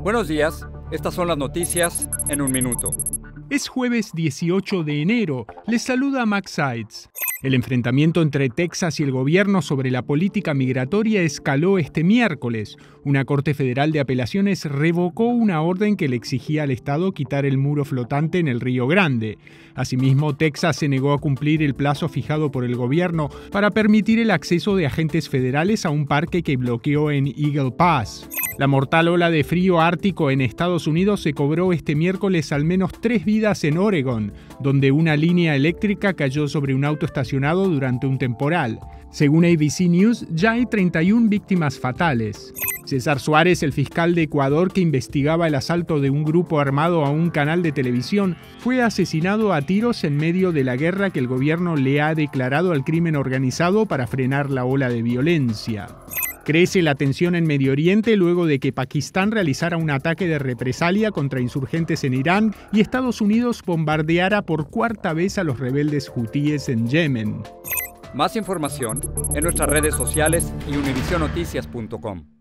Buenos días, estas son las noticias en un minuto. Es jueves 18 de enero, les saluda Max Seitz. El enfrentamiento entre Texas y el gobierno sobre la política migratoria escaló este miércoles. Una corte federal de apelaciones revocó una orden que le exigía al Estado quitar el muro flotante en el Río Grande. Asimismo, Texas se negó a cumplir el plazo fijado por el gobierno para permitir el acceso de agentes federales a un parque que bloqueó en Eagle Pass. La mortal ola de frío ártico en Estados Unidos se cobró este miércoles al menos 3 vidas en Oregon, donde una línea eléctrica cayó sobre un auto estacionado durante un temporal. Según ABC News, ya hay 31 víctimas fatales. César Suárez, el fiscal de Ecuador que investigaba el asalto de un grupo armado a un canal de televisión, fue asesinado a tiros en medio de la guerra que el gobierno le ha declarado al crimen organizado para frenar la ola de violencia. Crece la tensión en Medio Oriente luego de que Pakistán realizara un ataque de represalia contra insurgentes en Irán y Estados Unidos bombardeara por cuarta vez a los rebeldes hutíes en Yemen. Más información en nuestras redes sociales y UnivisionNoticias.com.